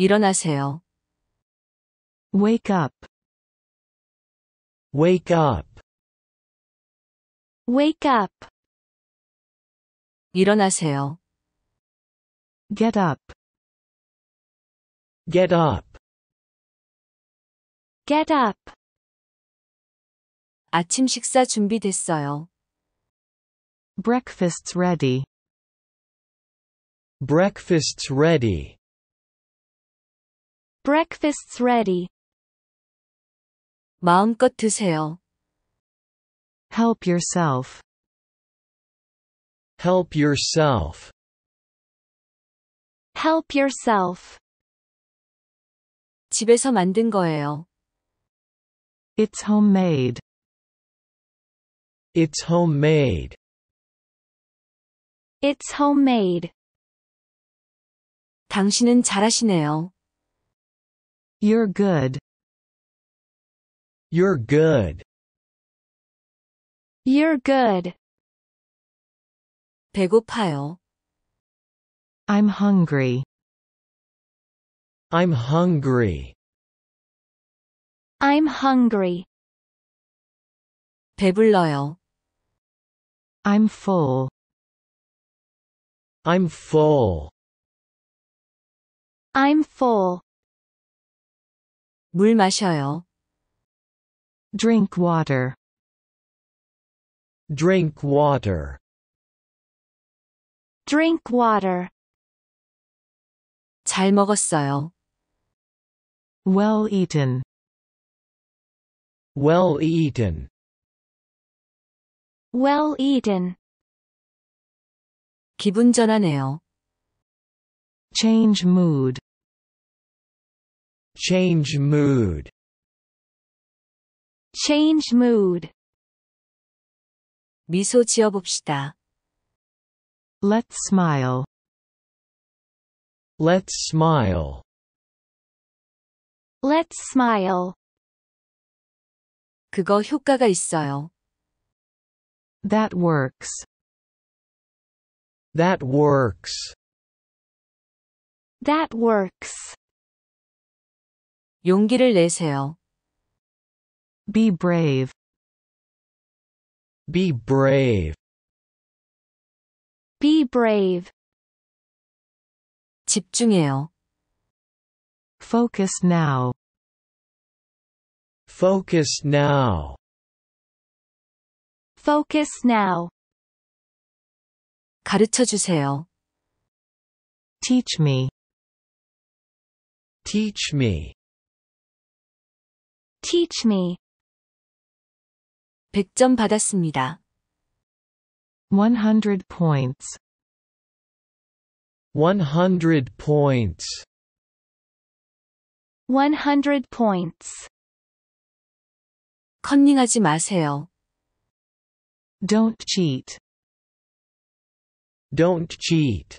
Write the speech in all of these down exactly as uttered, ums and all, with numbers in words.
일어나세요. Wake up. Wake up. Wake up. 일어나세요. Get up. Get up. Get up. 아침 식사 준비됐어요. Breakfast's ready. Breakfast's ready. Breakfast's ready. 마음껏 드세요. Help yourself. Help yourself. Help yourself. 집에서 만든 거예요. It's homemade. It's homemade. It's homemade. 당신은 잘하시네요. You're good. You're good. You're good. 배고파요. I'm hungry. I'm hungry. I'm hungry. 배불러요. I'm full. I'm full. I'm full. 물 마셔요. Drink water. Drink water. Drink water. 잘 먹었어요. Well eaten. Well eaten. Well eaten. 기분 전환해요. Change mood. Change mood. Change mood. 미소 지어봅시다. Let's smile. Let's smile. Let's smile. 그거 효과가 있어요. That works. That works. That works. 용기를 내세요. Be brave. Be brave. Be brave. 집중해요. Focus now. Focus now. Focus now. 가르쳐 주세요. Teach me. Teach me. Teach me. 백 점 받았습니다. one hundred points. one hundred points. one hundred points. 컨닝하지 마세요. Don't cheat. Don't cheat.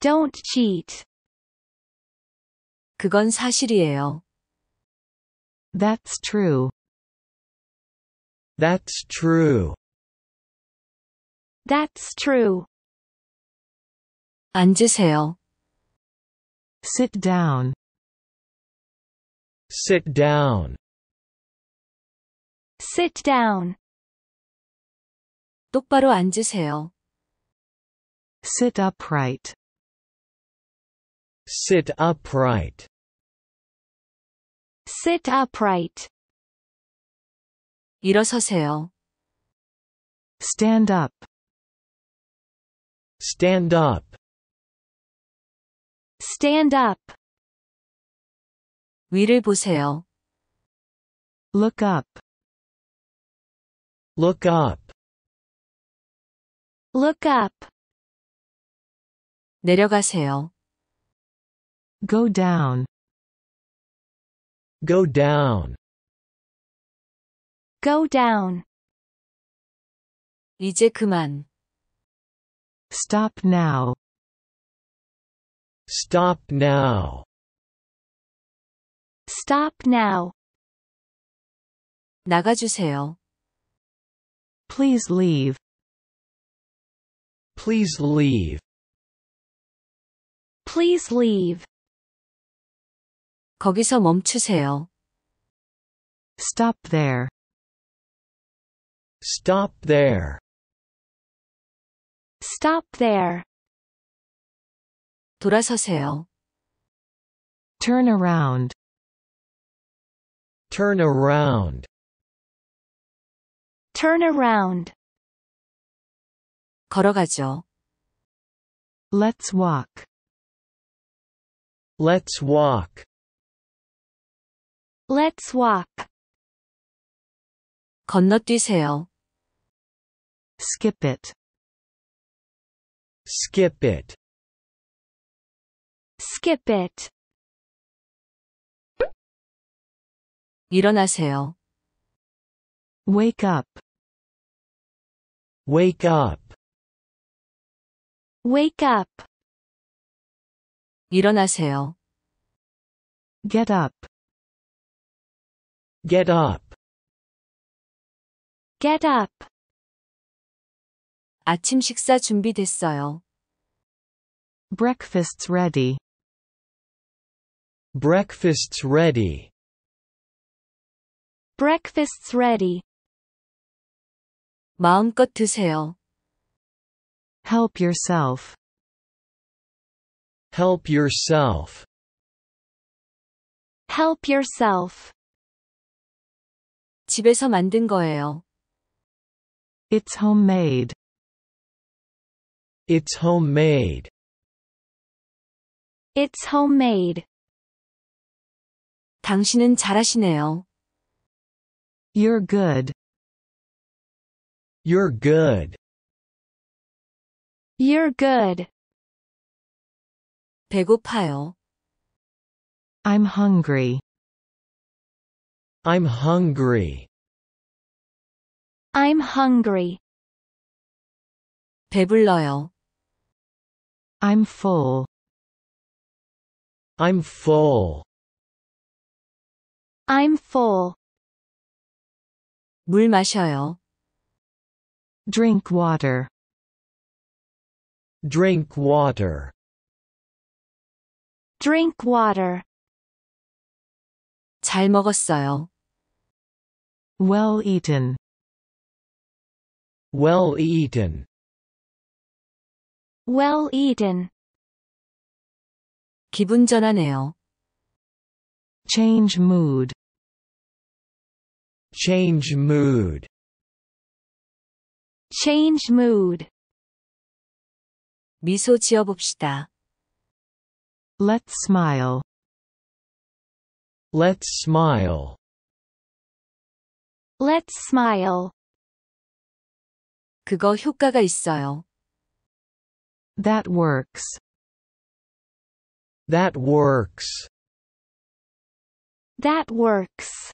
Don't cheat. 그건 사실이에요. That's true. That's true. That's true. 앉으세요. Sit down. Sit down. Sit down. 똑바로 앉으세요. Sit upright. Sit upright. Sit upright. 일어서세요. Stand up. Stand up. Stand up. 위를 보세요. Look up. Look up. Look up. 내려가세요. Go down. Go down. Go down. 이제 그만. Stop now. Stop now. Stop now. 나가주세요. Please leave. Please leave. Please leave. 거기서 멈추세요. Stop there. Stop there. Stop there. 돌아서세요. Turn around. Turn around. Turn around. 걸어가죠. Let's walk. Let's walk. Let's walk. 건너뛰세요. Skip it. Skip it. Skip it. 일어나세요. Wake up. Wake up. Wake up. 일어나세요. Get up. Get up. Get up. 아침 식사 준비됐어요. Breakfast's ready. Breakfast's ready. Breakfast's ready. 마음껏 드세요. Help yourself. Help yourself. Help yourself. 집에서 만든 거예요. It's homemade. It's homemade. It's homemade. 당신은 잘하시네요. You're good. You're good. You're good. 배고파요. I'm hungry. I'm hungry. I'm hungry. 배불러요. I'm full. I'm full. I'm full. 물 마셔요. Drink water. Drink water. Drink water. 잘 먹었어요. Well eaten. Well eaten. Well eaten. 기분 전환해요. Change mood. Change mood. Change mood. 미소 지어봅시다. Let's smile. Let's smile. Let's smile. 그거 효과가 있어요. That works. That works. That works.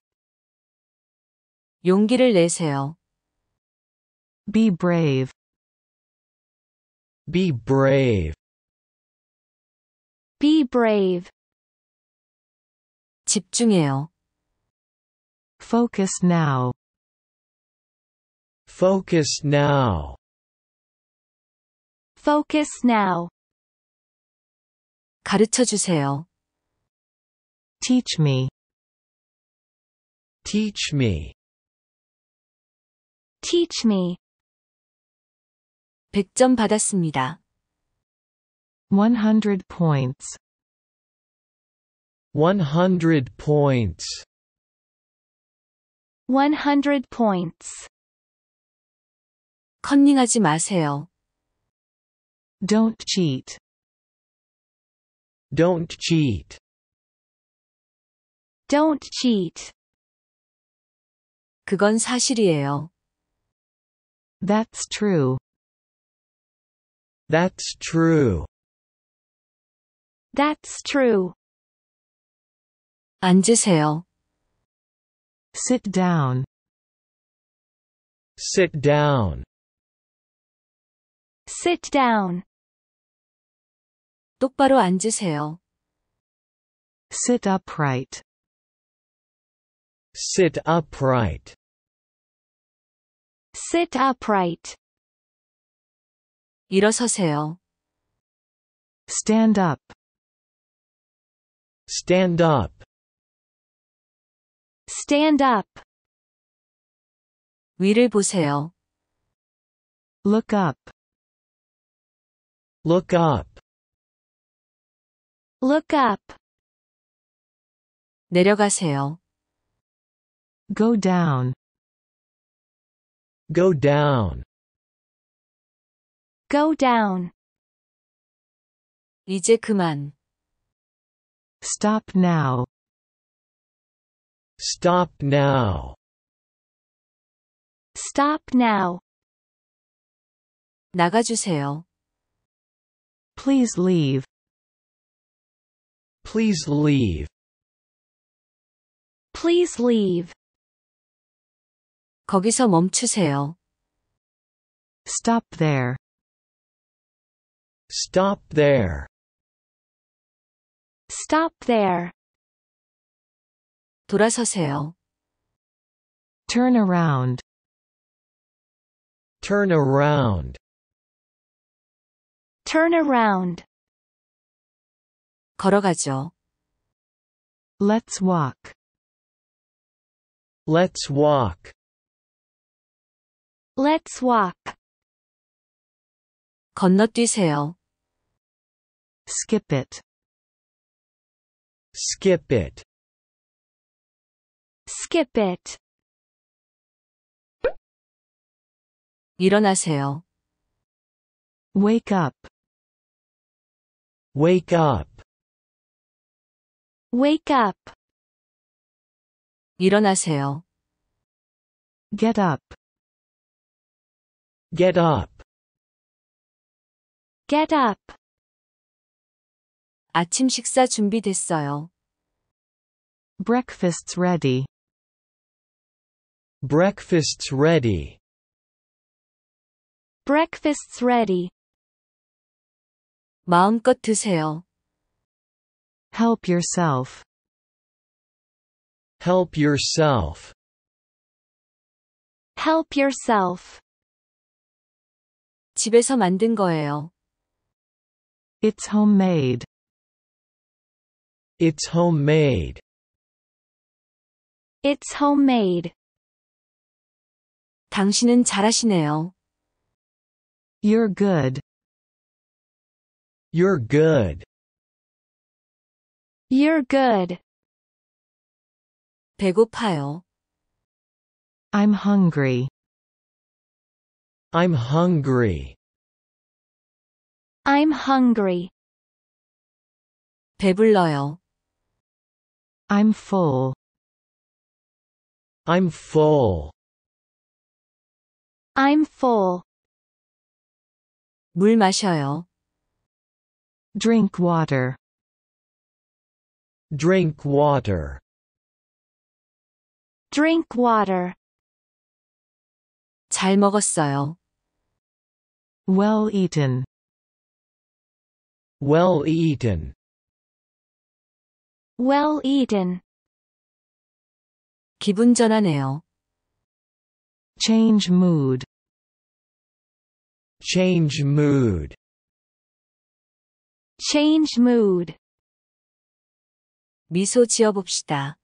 용기를 내세요. Be brave. Be brave. Be brave. 집중해요. Focus now. Focus now. Focus now. 가르쳐 주세요. Teach me. Teach me. Teach me. 백 점 받았습니다. one hundred points. one hundred points. one hundred points. 컨닝하지 마세요. Don't cheat. Don't cheat. Don't cheat. 그건 사실이에요. That's true. That's true. That's true. 앉으세요. Sit down. Sit down. Sit down. 똑바로 앉으세요. Sit upright. Sit upright. Sit upright. 일어서세요. Stand up. Stand up. Stand up. 위를 보세요. Look up. Look up. Look up. 내려가세요. Go down. Go down. Go down. 이제 그만. Stop now. Stop now. Stop now. 나가주세요. Please leave. Please leave. Please leave. 거기서 멈추세요. Stop there. Stop there. Stop there. 돌아서세요. Turn around. Turn around. Turn around. 걸어가죠. Let's walk. Let's walk. Let's walk. 건너뛰세요. Skip it. Skip it. Skip it. 일어나세요. Wake up. Wake up. Wake up. 일어나세요. Get up. Get up. Get up. 아침 식사 준비됐어요. Breakfast's ready. Breakfast's ready. Breakfast's ready. 마음껏 드세요. Help yourself. Help yourself. Help yourself. 집에서 만든 거예요. It's homemade. It's homemade. It's homemade. 당신은 잘하시네요. You're good. You're good. You're good. 배고파요. I'm hungry. I'm hungry. I'm hungry. 배불러요. I'm full. I'm full. I'm full. 물 마셔요. Drink water. Drink water. Drink water. 잘 먹었어요. Well eaten. Well eaten. Well eaten. 기분 전환해요. Change mood. Change mood. Change mood. 미소 지어봅시다.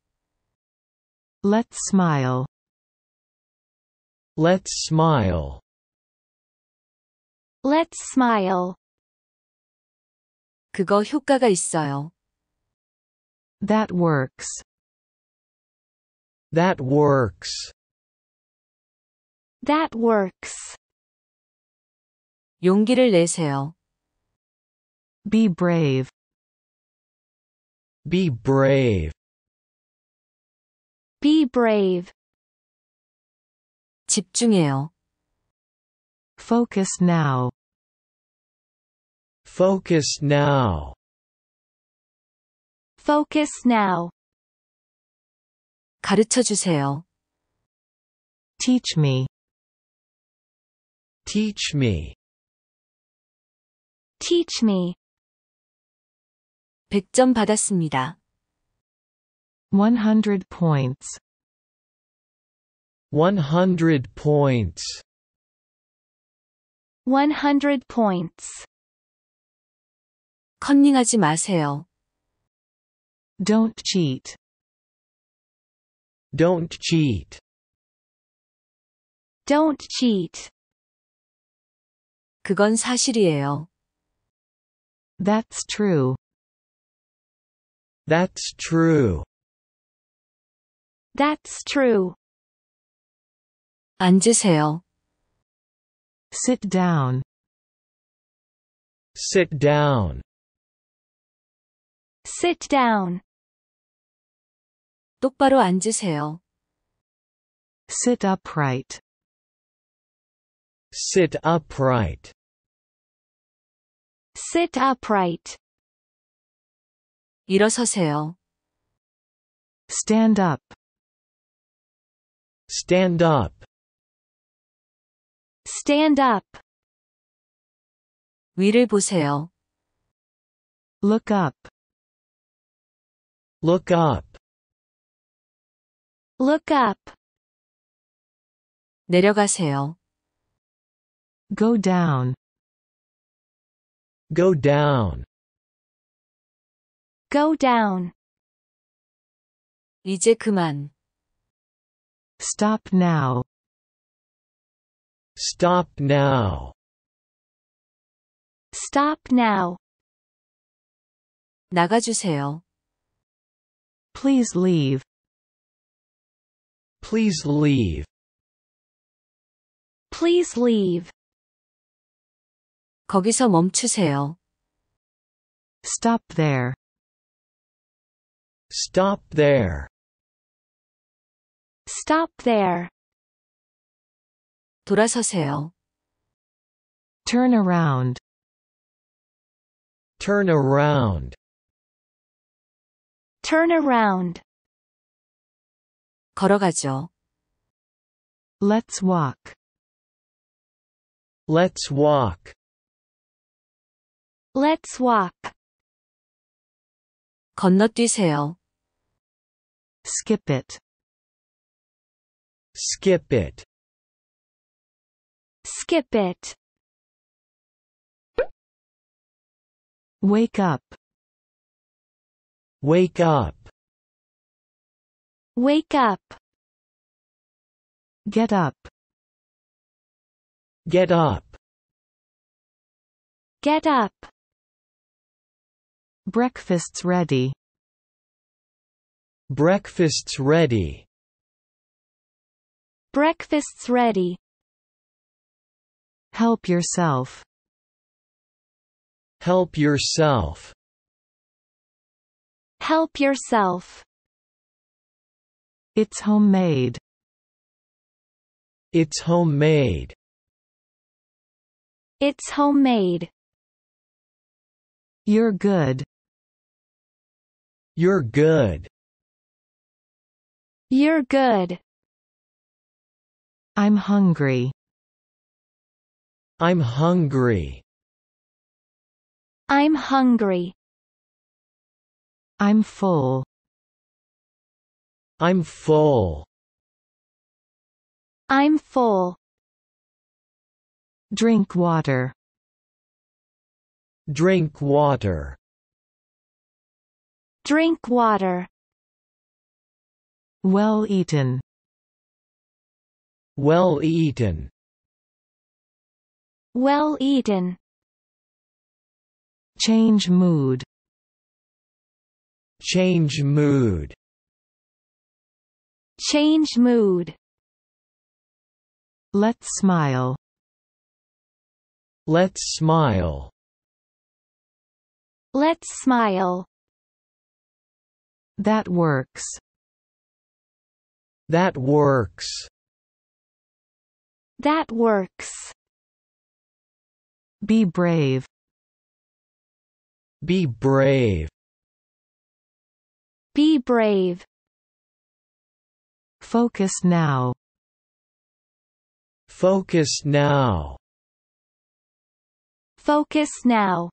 Let's smile. Let's smile. Let's smile. 그거 효과가 있어요. That works. That works. That works. 용기를 내세요. Be brave. Be brave. Be brave. 집중해요. Focus now. Focus now. Focus now. 가르쳐 주세요. Teach me. Teach me. Teach me. 백 점 받았습니다. one hundred points. one hundred points. one hundred points. 컨닝하지 마세요. Don't cheat. Don't cheat. Don't cheat. 그건 사실이에요. That's true. That's true. That's true. 앉으세요. Sit down. Sit down. Sit down. 똑바로 앉으세요. Sit upright. Sit upright. Sit upright. 일어서세요. Stand up. Stand up. Stand up. 위를 보세요. Look up. Look up. Look up. 내려가세요. Go down. Go down. Go down. 이제 그만. Stop now. Stop now. Stop now. 나가주세요. Please leave. Please leave. Please leave. 거기서 멈추세요. Stop there. Stop there. Stop there. 돌아서세요. Turn around. Turn around. Turn around. 걸어가죠. Let's walk. Let's walk. Let's walk. 건너뛰세요. Skip it. Skip it. Skip it. Wake up. Wake up. Wake up. Get up. Get up. Get up. Breakfast's ready. Breakfast's ready. Breakfast's ready. Help yourself. Help yourself. Help yourself. It's homemade. It's homemade. It's homemade. You're good. You're good. You're good. I'm hungry. I'm hungry. I'm hungry. I'm full. I'm full. I'm full. Drink water. Drink water. Drink water. Well eaten. Well eaten. Well eaten. Change mood. Change mood. Change mood. Let's smile. Let's smile. Let's smile. That works. That works. That works. Be brave. Be brave. Be brave. Focus now. Focus now. Focus now.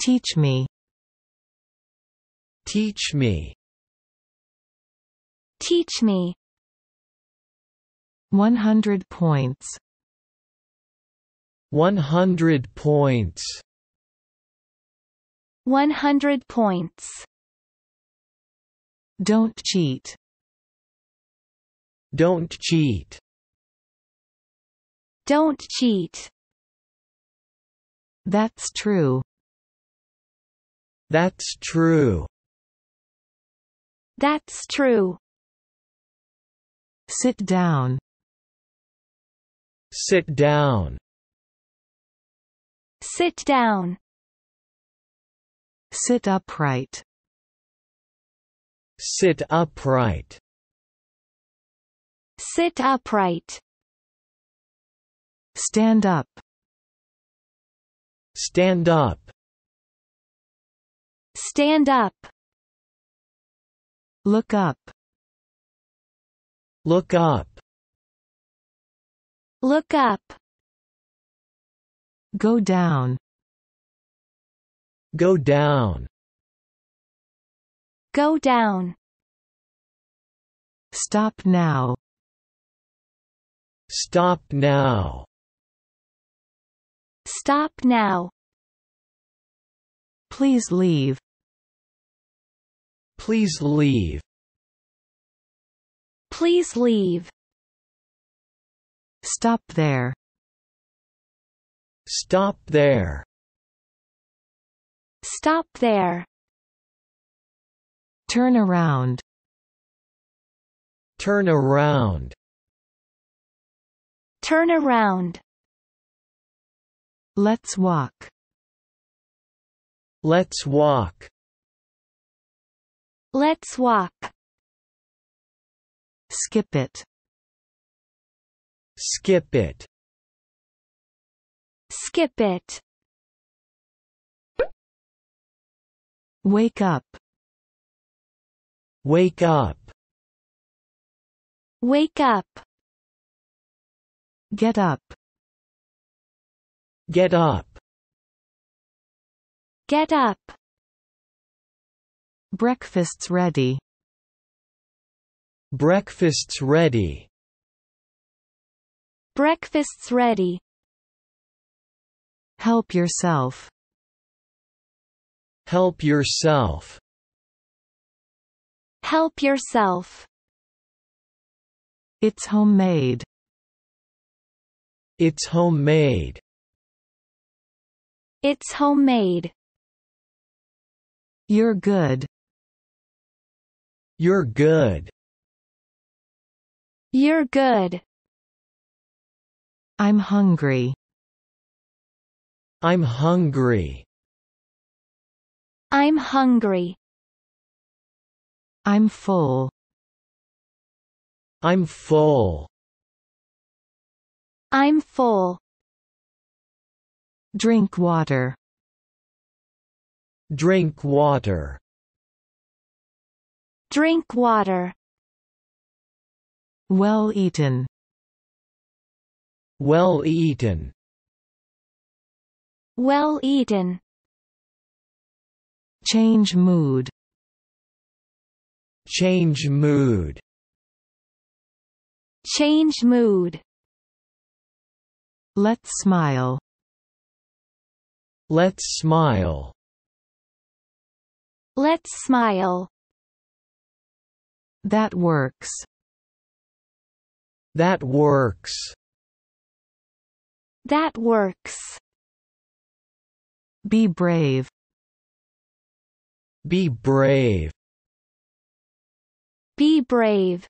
Teach me. Teach me. Teach me. one hundred points. one hundred points. one hundred points. Don't cheat. Don't cheat. Don't cheat. That's true. That's true. That's true. Sit down. Sit down. Sit down. Sit upright. Sit upright. Sit upright. Stand up. Stand up. Stand up. Look up. Look up. Look up. Go down. Go down. Go down. Stop now. Stop now. Stop now. Please leave. Please leave. Please leave. Stop there. Stop there. Stop there. Turn around. Turn around. Turn around. Let's walk. Let's walk. Let's walk. Skip it. Skip it. Skip it. Wake up. Wake up. Wake up. Get up. Get up. Get up. Breakfast's ready. Breakfast's ready. Breakfast's ready. Help yourself. Help yourself. Help yourself. It's homemade. It's homemade. It's homemade. You're good. You're good. You're good. I'm hungry. I'm hungry. I'm hungry. I'm full. I'm full. I'm full. Drink water. Drink water. Drink water. Well eaten. Well eaten. Well eaten. Change mood. Change mood. Change mood. Let's smile. Let's smile. Let's smile. That works. That works. That works. Be brave. Be brave. Be brave.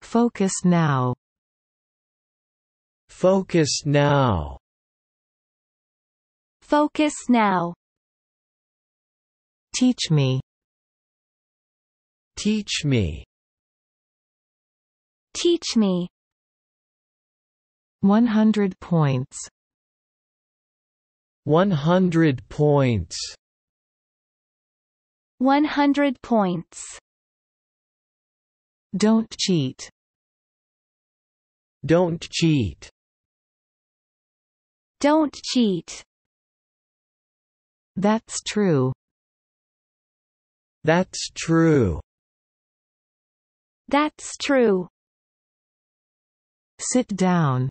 Focus now. Focus now. Focus now. Teach me. Teach me. Teach me. one hundred points. one hundred points. one hundred points. Don't cheat. Don't cheat. Don't cheat. That's true. That's true. That's true. Sit down.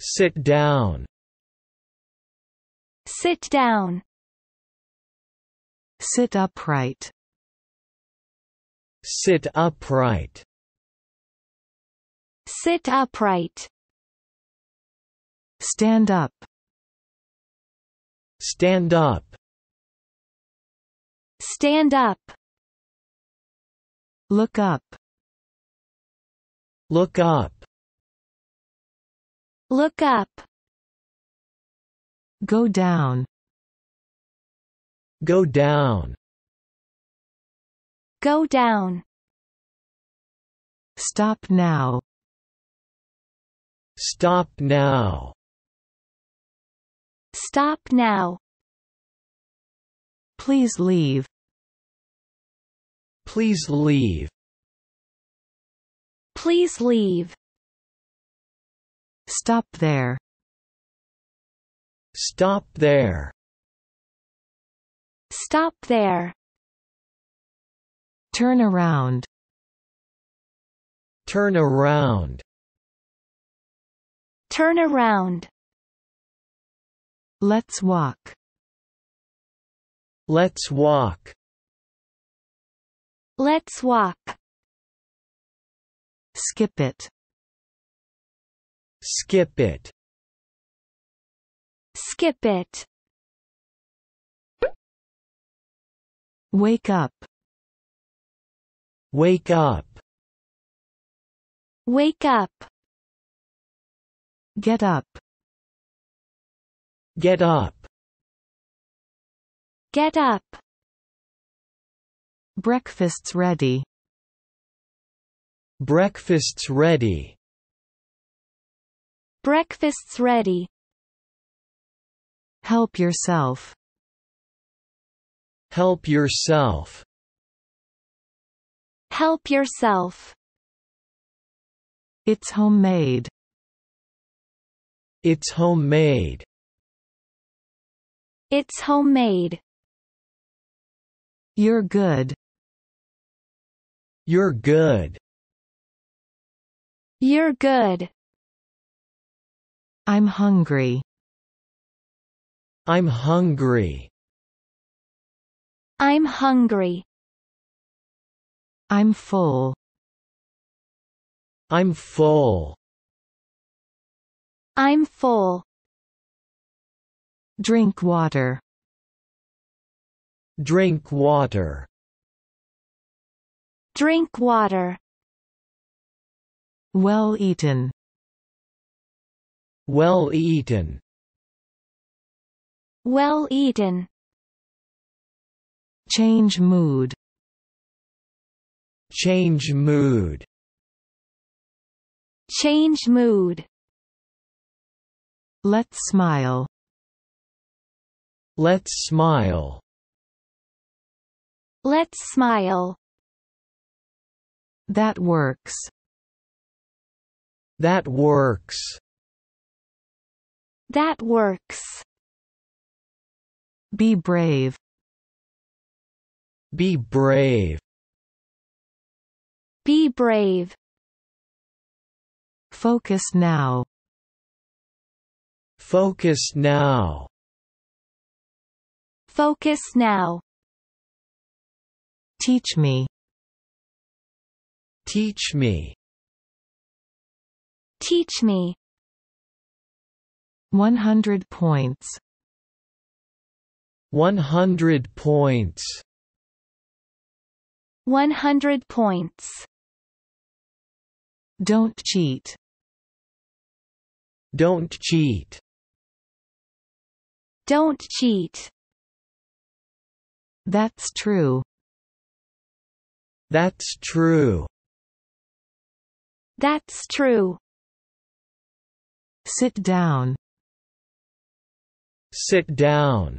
Sit down. Sit down. Sit upright. Sit upright. Sit upright. Stand up. Stand up. Stand up. Look up. Look up. Look up. Go down. Go down. Go down. Stop now. Stop now. Stop now. Please leave. Please leave. Please leave. Stop there. Stop there. Stop there. Turn around. Turn around. Turn around. Let's walk. Let's walk. Let's walk. Skip it. Skip it. Skip it. Wake up. Wake up. Wake up. Get up. Get up. Get up. Breakfast's ready. Breakfast's ready. Breakfast's ready. Help yourself. Help yourself. Help yourself. It's homemade. It's homemade. It's homemade. You're good. You're good. You're good. I'm hungry. I'm hungry. I'm hungry. I'm full. I'm full. I'm full. Drink water. Drink water. Drink water. Well eaten. Well eaten. Well eaten. Change mood. Change mood. Change mood. Let's smile. Let's smile. Let's smile. That works. That works. That works. Be brave. Be brave. Be brave. Focus now. Focus now. Focus now. Teach me. Teach me. Teach me. One hundred points. One hundred points. One hundred points. Don't cheat. Don't cheat. Don't cheat. That's true. That's true. That's true. Sit down. Sit down.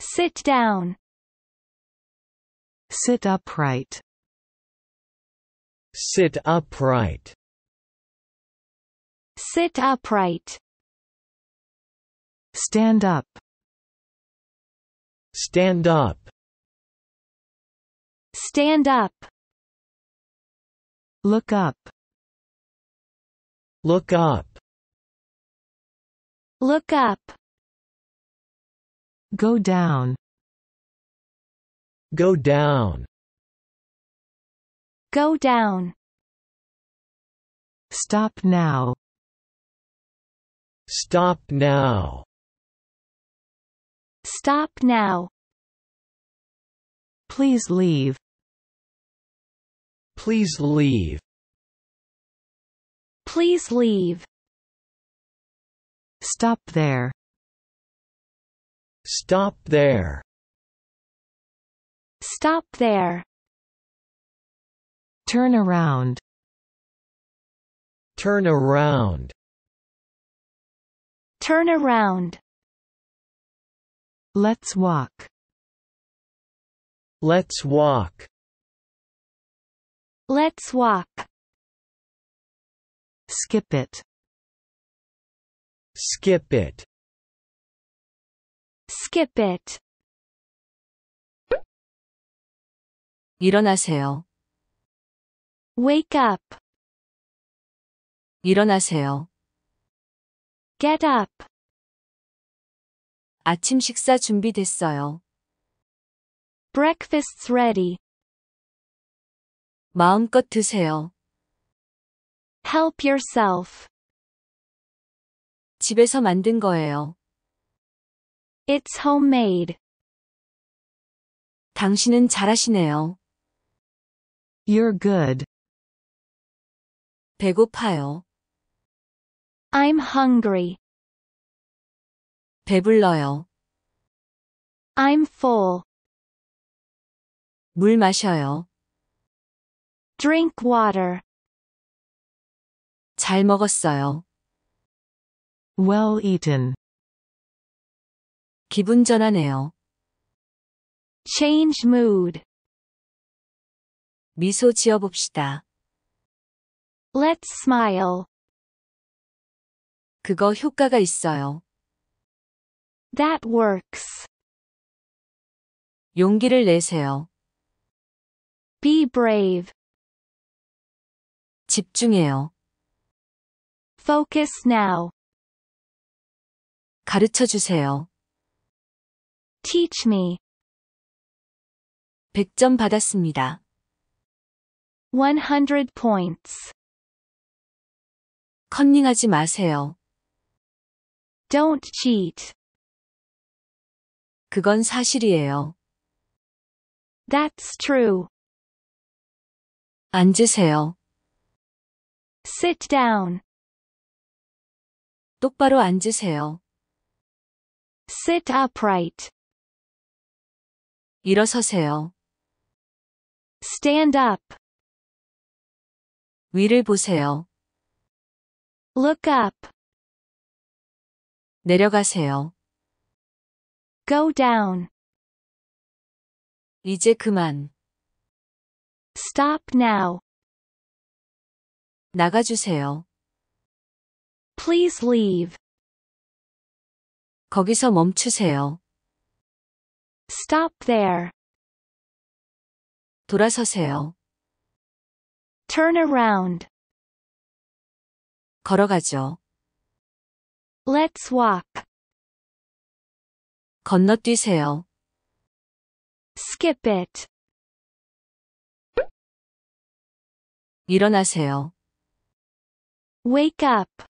Sit down. Sit upright. Sit upright. Sit upright. Stand up. Stand up. Stand up. Look up. Look up. Look up. Go down. Go down. Go down. Stop now. Stop now. Stop now. Please leave. Please leave. Please leave. Stop there. Stop there. Stop there. Turn around. Turn around. Turn around. Let's walk. Let's walk. Let's walk. Skip it. Skip it. Skip it. 일어나세요. Wake up. 일어나세요. Get up. 아침 식사 준비됐어요. Breakfast's ready. 마음껏 드세요. Help yourself. 집에서 만든 거예요. It's homemade. 당신은 잘하시네요. You're good. 배고파요. I'm hungry. 배불러요. I'm full. 물 마셔요. Drink water. 잘 먹었어요. Well eaten. 기분 전환해요. Change mood. 미소 지어봅시다. Let's smile. 그거 효과가 있어요. That works. 용기를 내세요. Be brave. 집중해요. Focus now. 가르쳐 주세요. Teach me. 백 점 받았습니다. one hundred points. 컨닝하지 마세요. Don't cheat. 그건 사실이에요. That's true. 앉으세요. Sit down. 똑바로 앉으세요. Sit upright. 일어서세요. Stand up. 위를 보세요. Look up. 내려가세요. Go down. 이제 그만. Stop now. 나가주세요. Please leave. 거기서 멈추세요. Stop there. 돌아서세요. Turn around. 걸어가죠. Let's walk. 건너뛰세요. Skip it. 일어나세요. Wake up.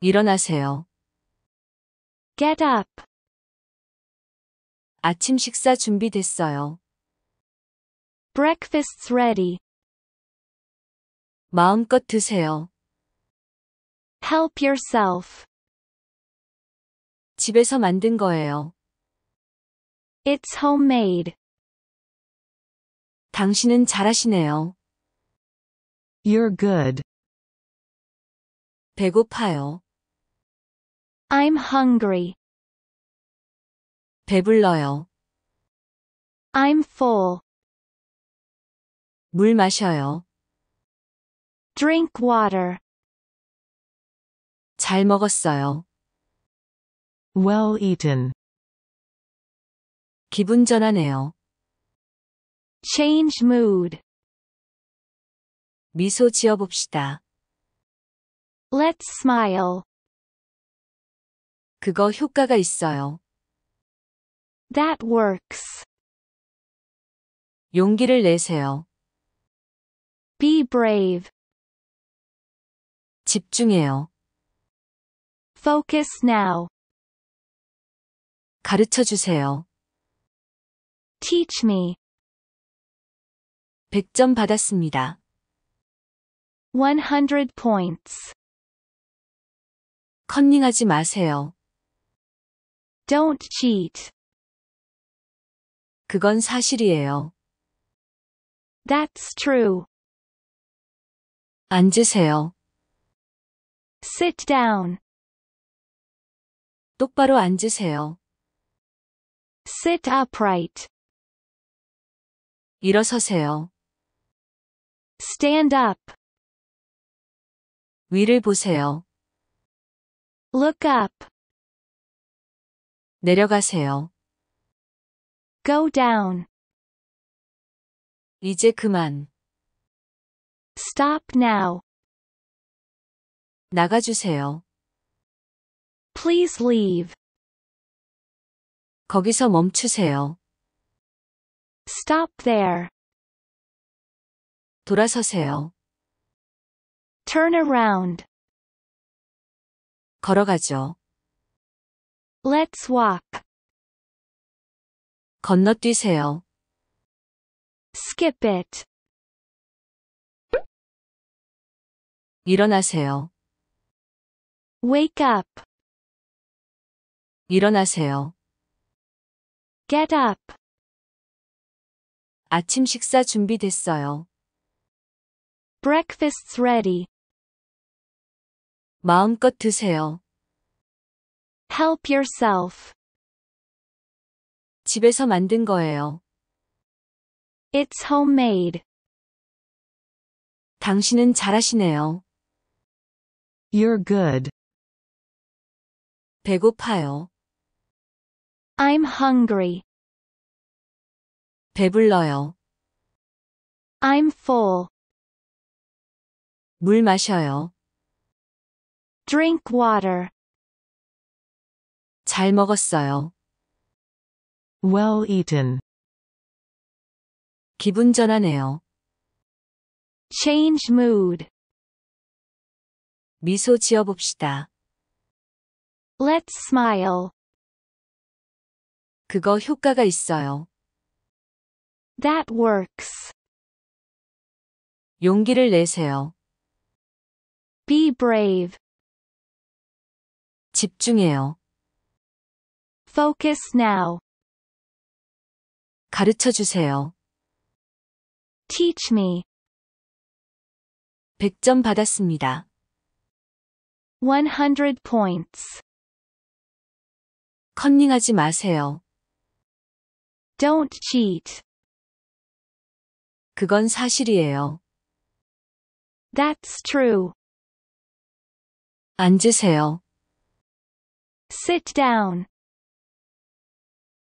일어나세요. Get up. 아침 식사 준비됐어요. Breakfast's ready. 마음껏 드세요. Help yourself. 집에서 만든 거예요. It's homemade. 당신은 잘하시네요. You're good. 배고파요. I'm hungry. 배불러요. I'm full. 물 마셔요. Drink water. 잘 먹었어요. Well eaten. 기분 전환해요. Change mood. 미소 지어봅시다. Let's smile. 그거 효과가 있어요. That works. 용기를 내세요. Be brave. 집중해요. Focus now. 가르쳐 주세요. Teach me. 백 점 받았습니다. one hundred points. 컨닝하지 마세요. Don't cheat. 그건 사실이에요. That's true. 앉으세요. Sit down. 똑바로 앉으세요. Sit upright. 일어서세요. Stand up. 위를 보세요. Look up. 내려가세요. Go down. 이제 그만. Stop now. 나가주세요. Please leave. 거기서 멈추세요. Stop there. 돌아서세요. Turn around. 걸어가죠. Let's walk. 건너뛰세요. Skip it. 일어나세요. Wake up. 일어나세요. Get up. 아침 식사 준비됐어요. Breakfast's ready. 마음껏 드세요. Help yourself. 집에서 만든 거예요. It's homemade. 당신은 잘하시네요. You're good. 배고파요. I'm hungry. 배불러요. I'm full. 물 마셔요. Drink water. 잘 먹었어요. Well eaten. 기분 전환해요. Change mood. 미소 지어봅시다. Let's smile. 그거 효과가 있어요. That works. 용기를 내세요. Be brave. 집중해요. Focus now. 가르쳐 주세요. Teach me. 백 점 받았습니다. one hundred points. 컨닝하지 마세요. Don't cheat. 그건 사실이에요. That's true. 앉으세요. Sit down.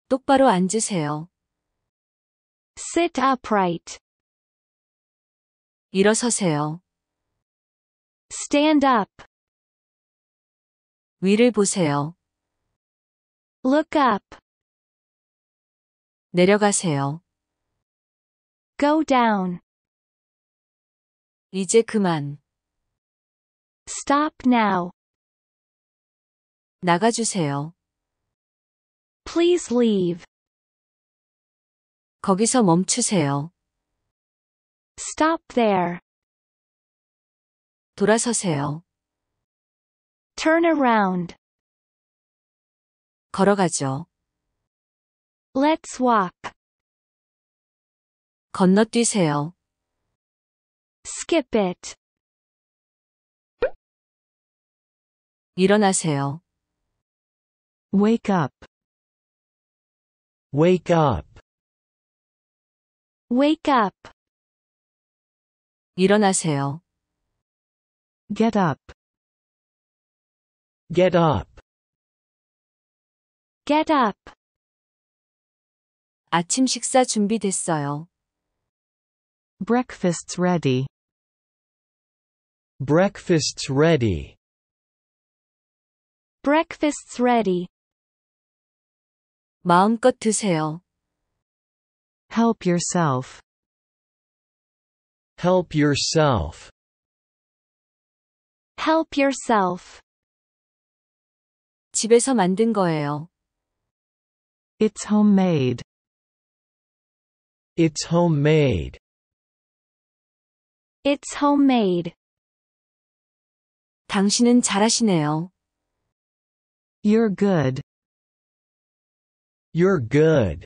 똑바로 앉으세요. Sit upright. 일어서세요. Stand up. 위를 보세요. Look up. 내려가세요. Go down. 이제 그만. Stop now. 나가주세요. Please leave. 거기서 멈추세요. Stop there. 돌아서세요. Turn around. 걸어가죠. Let's walk. 건너뛰세요. Skip it. 일어나세요. Wake up. Wake up. Wake up. 일어나세요. Get up. Get up. Get up. 아침 식사 준비됐어요. Breakfast's ready. Breakfast's ready. Breakfast's ready. 마음껏 드세요. Help yourself. Help yourself. Help yourself. 집에서 만든 거예요. It's homemade. It's homemade. It's homemade. 당신은 잘하시네요. You're good. You're good.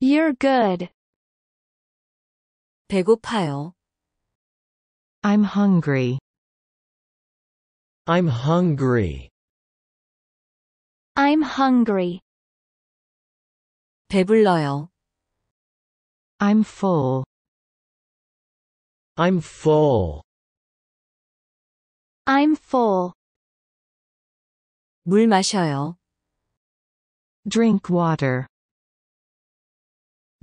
You're good. 배고파요. I'm hungry. I'm hungry. I'm hungry. 배불러요. I'm full. I'm full. I'm full. 물 마셔요. Drink water.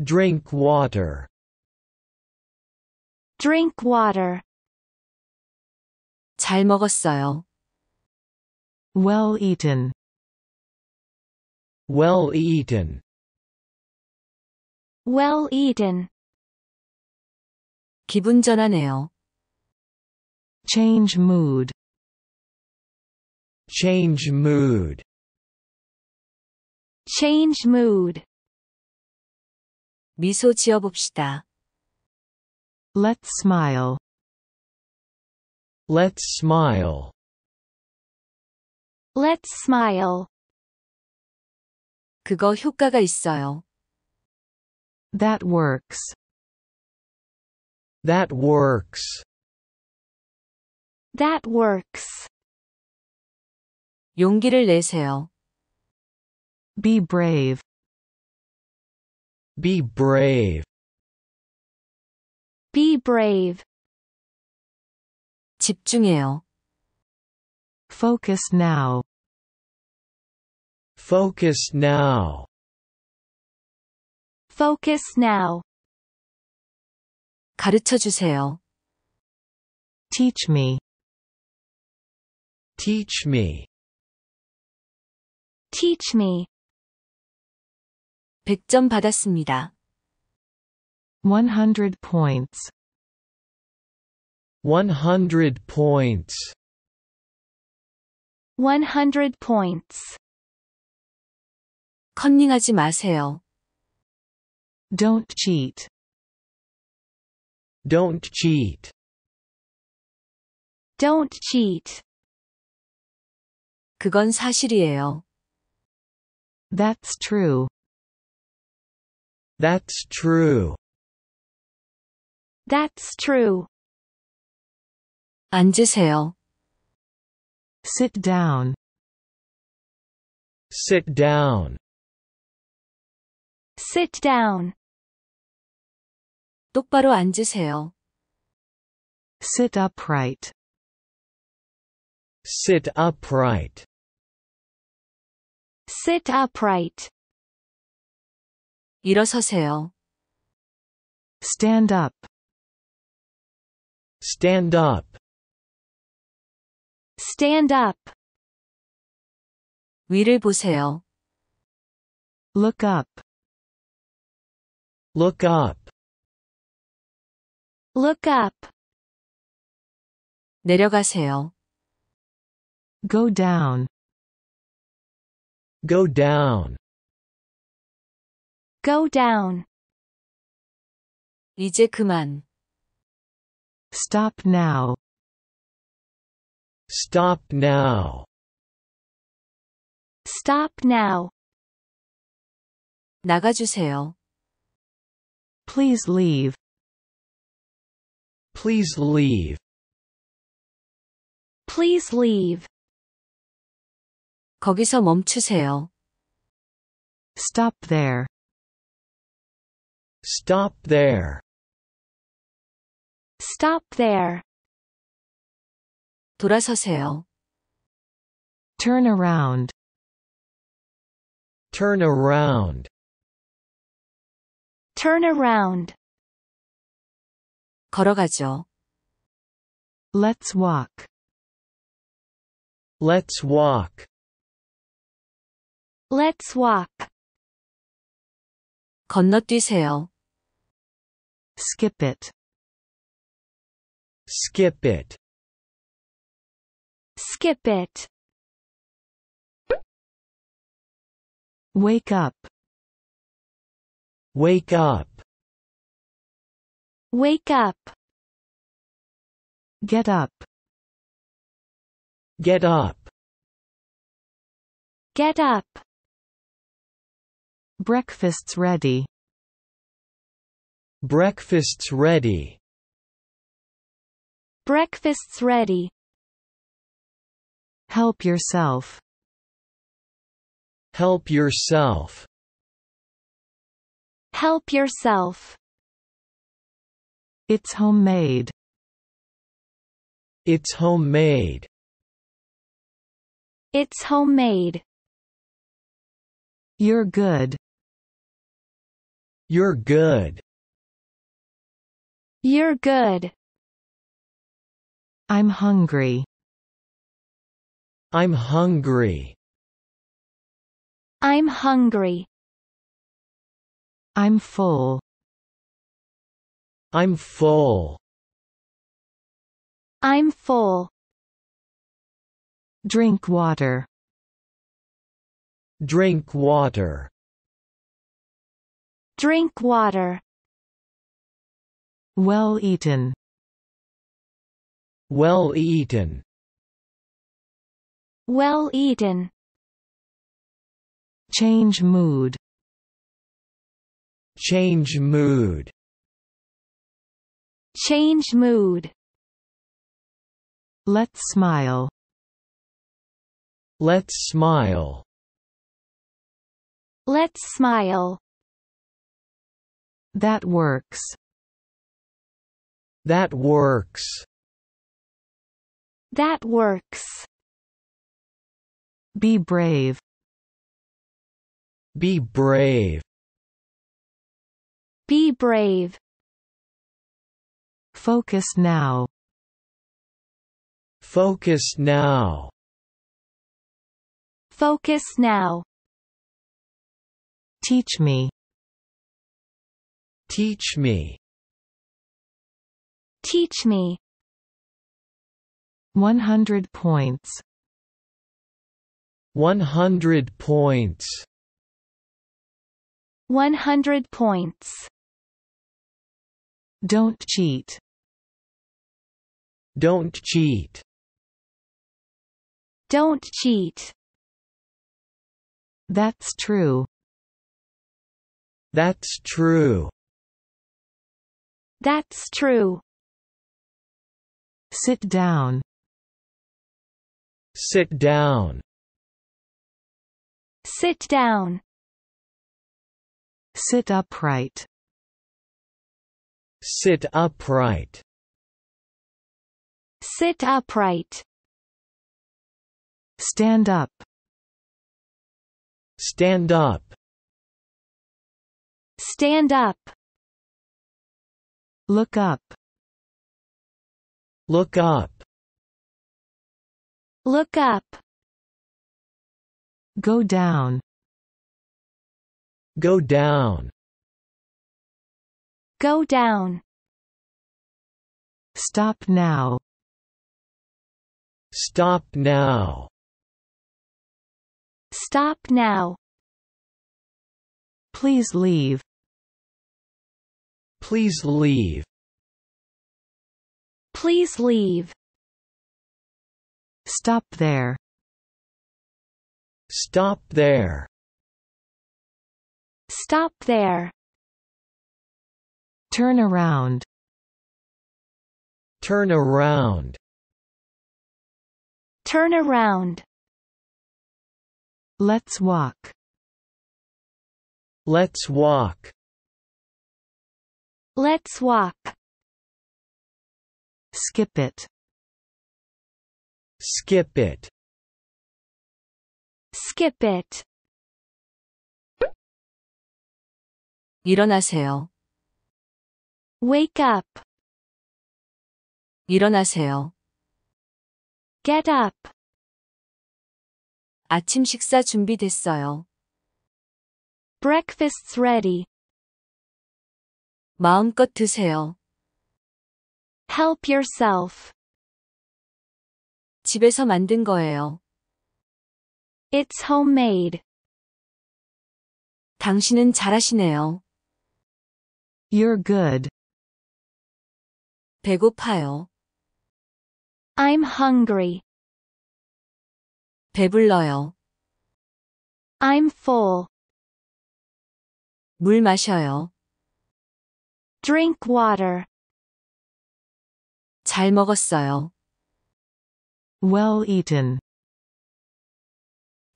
Drink water. Drink water. 잘 먹었어요. Well eaten. Well eaten. Well eaten. 기분 전환해요. Change mood. Change mood. Change mood. 미소 지어봅시다. Let's smile. Let's smile. Let's smile. 그거 효과가 있어요. That works. That works. That works. 용기를 내세요. Be brave. Be brave. Be brave. 집중해요. Focus now. Focus now. Focus now. 가르쳐 주세요. Teach me. Teach me. Teach me. 백 점 받았습니다. one hundred points. one hundred points. one hundred points. 컨닝하지 마세요. Don't cheat. Don't cheat. Don't cheat. 그건 사실이에요. That's true. That's true. That's true. 앉으세요. Sit down. Sit down. Sit down. 똑바로 앉으세요. Sit upright. Sit upright. Sit upright. 일어서세요. Stand up. Stand up. Stand up. 위를 보세요. Look up. Look up. Look up. 내려가세요. Go down. Go down. Go down. 이제 그만. Stop now. Stop now. Stop now. 나가주세요. Please leave. Please leave. Please leave. 거기서 멈추세요. Stop there. Stop there. Stop there. 돌아서세요. Turn around. Turn around. Turn around. 걸어가죠. Let's walk. Let's walk. Let's walk. 건너뛰세요. Skip it. Skip it. Skip it. Wake up. Wake up. Wake up. Get up. Get up. Get up. Breakfast's ready. Breakfast's ready. Breakfast's ready. Help yourself. Help yourself. Help yourself. It's homemade. It's homemade. It's homemade. You're good. You're good. You're good. I'm hungry. I'm hungry. I'm hungry. I'm full. I'm full. I'm full. Drink water. Drink water. Drink water. Well eaten. Well eaten. Well eaten. Change mood. Change mood. Change mood. Let's smile. Let's smile. Let's smile. That works. That works. That works. Be brave. Be brave. Be brave. Focus now. Focus now. Focus now. Teach me. Teach me. Teach me. One hundred points. One hundred points. One hundred points. Don't cheat. Don't cheat. Don't cheat. That's true. That's true. That's true. Sit down. Sit down. Sit down. Sit upright. Sit upright. Sit upright. Stand up. Stand up. Stand up. Look up. Look up. Look up. Go down. Go down. Go down. Stop now. Stop now. Stop now. Please leave. Please leave. Please leave. Stop there. Stop there. Stop there. Turn around. Turn around. Turn around. Let's walk. Let's walk. Let's walk. Skip it. Skip it. Skip it. 일어나세요. Wake up. 일어나세요. Get up. 아침 식사 준비됐어요. Breakfast's ready. 마음껏 드세요. Help yourself. 집에서 만든 거예요. It's homemade. 당신은 잘하시네요. You're good. 배고파요. I'm hungry. 배불러요. I'm full. 물 마셔요. Drink water. 잘 먹었어요. Well eaten.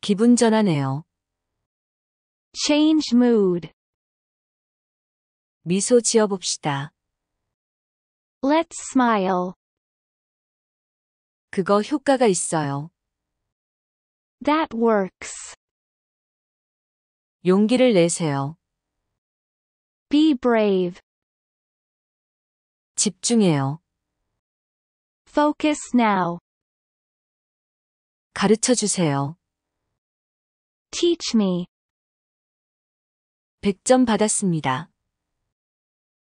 기분 전환해요. Change mood. 미소 지어봅시다. Let's smile. 그거 효과가 있어요. That works. 용기를 내세요. Be brave. 집중해요. Focus now. 가르쳐 주세요. Teach me. 백 점 받았습니다.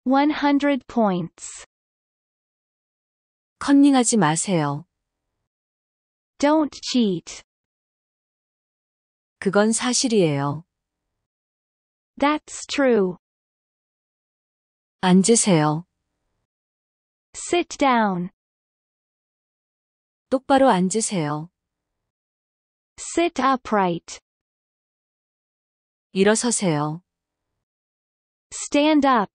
one hundred points. 컨닝하지 마세요. Don't cheat. 그건 사실이에요. That's true. 앉으세요. Sit down. 똑바로 앉으세요. Sit upright. 일어서세요. Stand up.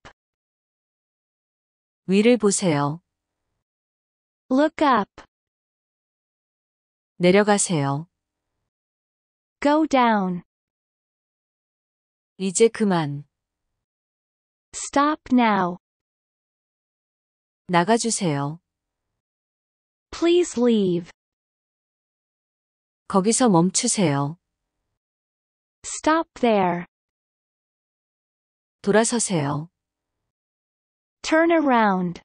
위를 보세요. Look up. 내려가세요. Go down. 이제 그만. Stop now. 나가주세요. Please leave. 거기서 멈추세요. Stop there. 돌아서세요. Turn around.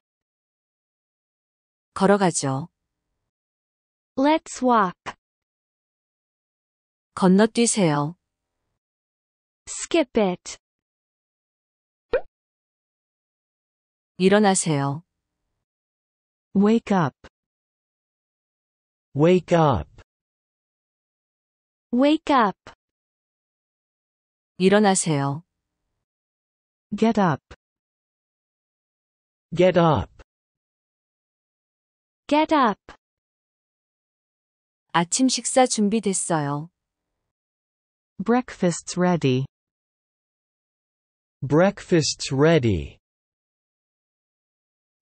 걸어가죠. Let's walk. 건너뛰세요. Skip it. 일어나세요. Wake up. Wake up. Wake up. 일어나세요. Get up. Get up. Get up. 아침 식사 준비됐어요. Breakfast's ready. Breakfast's ready.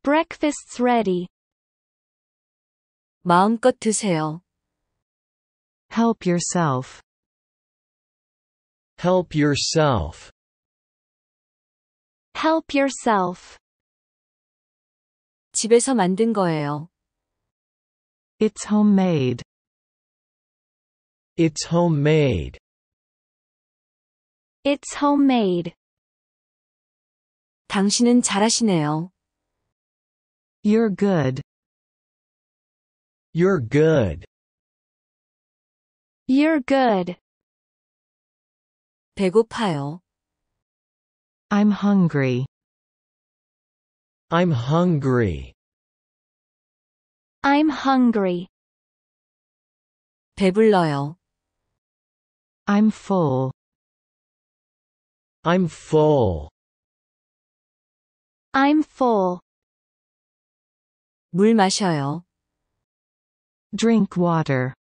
Breakfast's ready. 마음껏 드세요. Help yourself. Help yourself. Help yourself. 집에서 만든 거예요. It's homemade. It's homemade. It's homemade. 당신은 잘하시네요. You're good. You're good. You're good. 배고파요. I'm hungry. I'm hungry. I'm hungry. 배불러요. I'm full. I'm full. I'm full. 물 마셔요. Drink water.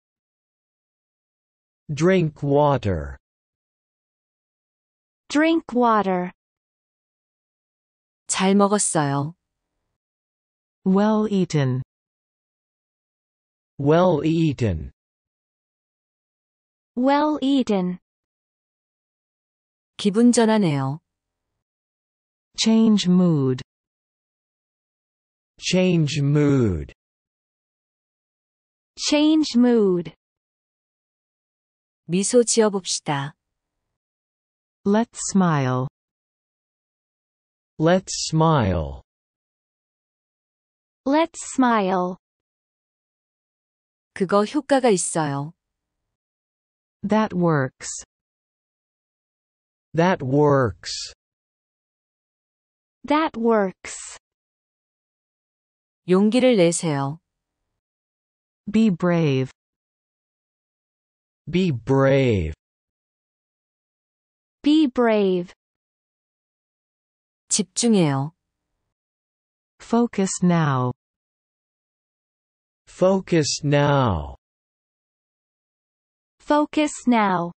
Drink water. Drink water. 잘 먹었어요. Well eaten. Well eaten. Well eaten. 기분 전환해요. Change mood. Change mood. Change mood. 미소 지어봅시다. Let's smile. Let's smile. Let's smile. 그거 효과가 있어요. That works. That works. That works. 용기를 내세요. Be brave. Be brave. Be brave. 집중해요. Focus now. Focus now. Focus now.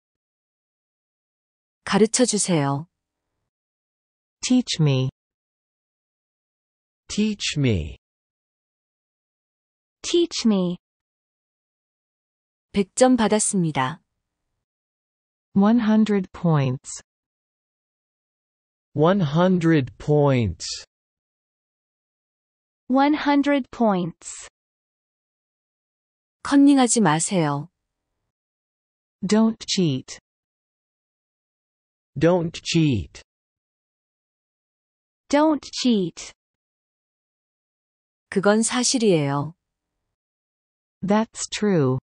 가르쳐 주세요. Teach me. Teach me. Teach me. 백 점 받았습니다. one hundred points. one hundred points. one hundred points. 컨닝하지 마세요. Don't cheat. Don't cheat. Don't cheat. 그건 사실이에요. That's true.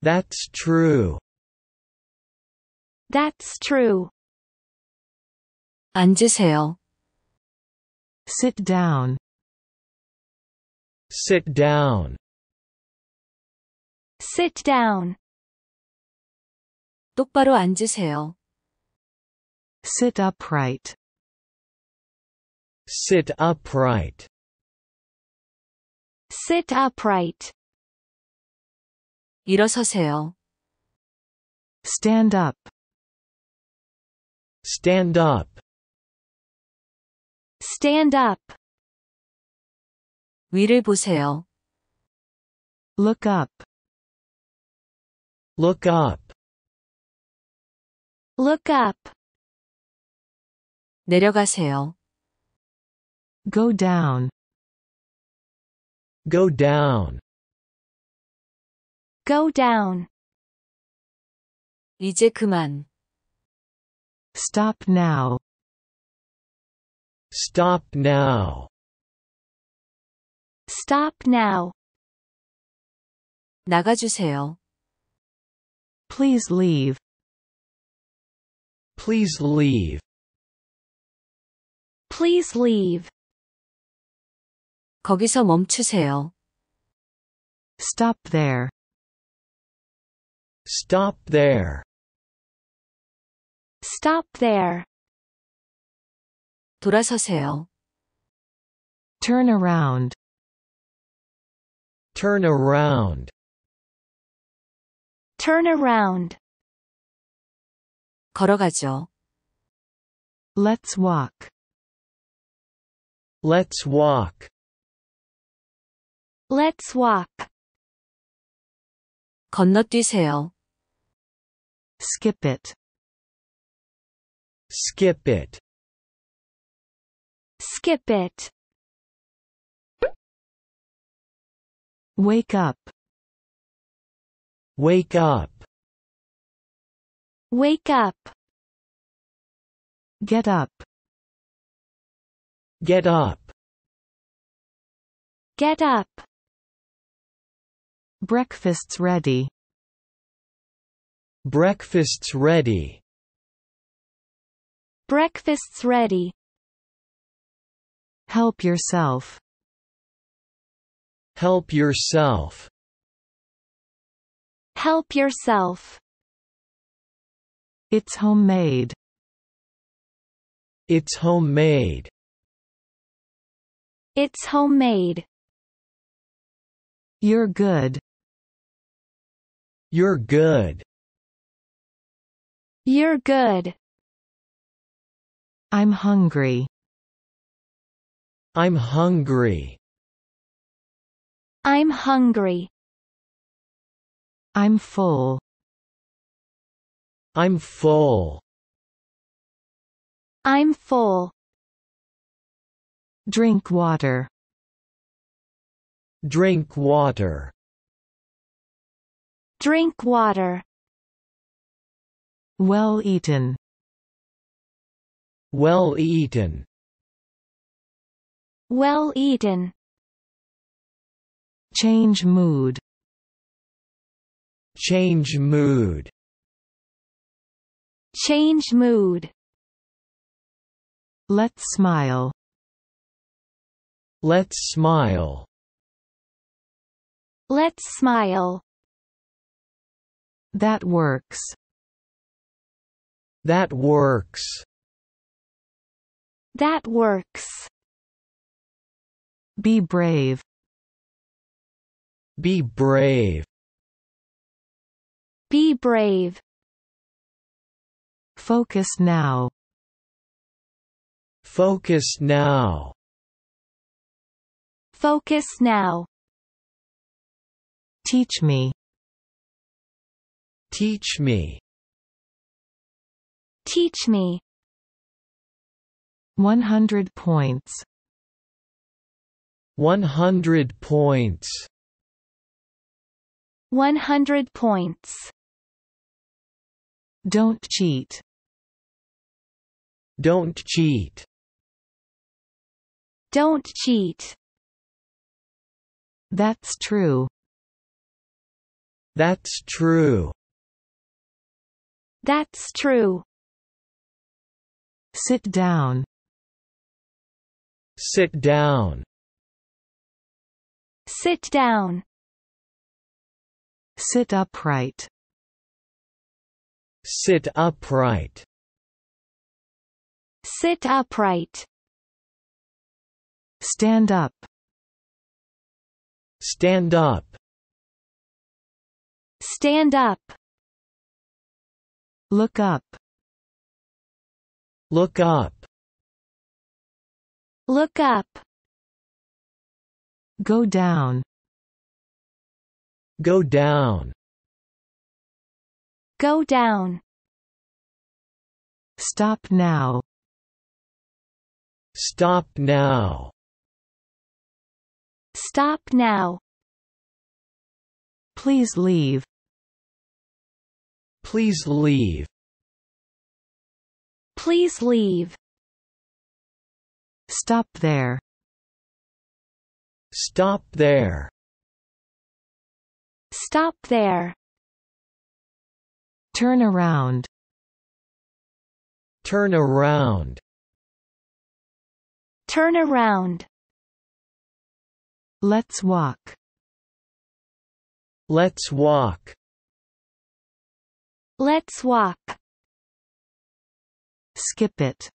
That's true. That's true. 앉으세요. Sit down. Sit down. Sit down. 똑바로 앉으세요. Sit upright. Sit upright. Sit upright. 일어서세요. Stand up. Stand up. Stand up. 위를 보세요. Look up. Look up. Look up. 내려가세요. Go down. Go down. Go down. 이제 그만. Stop now. Stop now. Stop now. 나가주세요. Please leave. Please leave. Please leave. 거기서 멈추세요. Stop there. Stop there. Stop there. 돌아서세요. Turn around. Turn around. Turn around. 걸어가죠. Let's walk. Let's walk. Let's walk. 건너뛰세요. Skip it. Skip it. Skip it. Wake up. Wake up. Wake up. Get up. Get up. Get up. Breakfast's ready. Breakfast's ready. Breakfast's ready. Help yourself. Help yourself. Help yourself. It's homemade. It's homemade. It's homemade. You're good. You're good. You're good. I'm hungry. I'm hungry. I'm hungry. I'm full. I'm full. I'm full. Drink water. Drink water. Drink water. Well eaten. Well eaten. Well eaten. Change mood. Change mood. Change mood. Let's smile. Let's smile. Let's smile. That works. That works. That works. Be brave. Be brave. Be brave. Focus now. Focus now. Focus now. Teach me. Teach me. Teach me. one hundred points. one hundred points. one hundred points. Don't cheat. Don't cheat. Don't cheat. That's true. That's true. That's true. Sit down. Sit down. Sit down. Sit upright. Sit upright. Sit upright. Stand up. Stand up. Stand up. Look up. Look up. Look up. Go down. Go down. Go down. Stop now. Stop now. Stop now. Please leave. Please leave. Please leave. Stop there. Stop there. Stop there. Turn around. Turn around. Turn around. Let's walk. Let's walk. Let's walk. Skip it.